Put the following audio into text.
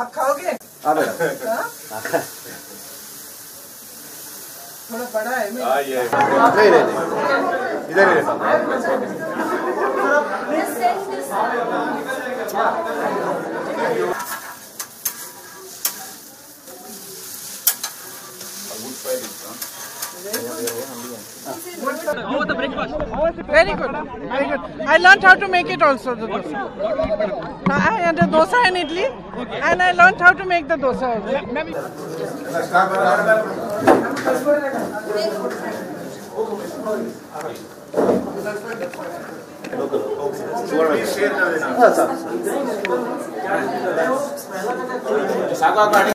आप खाओगे? थोड़ा बड़ा है very good, very good. I learnt how to make it also, the dosa. I had a dosa and idli, and I learnt how to make the dosa also.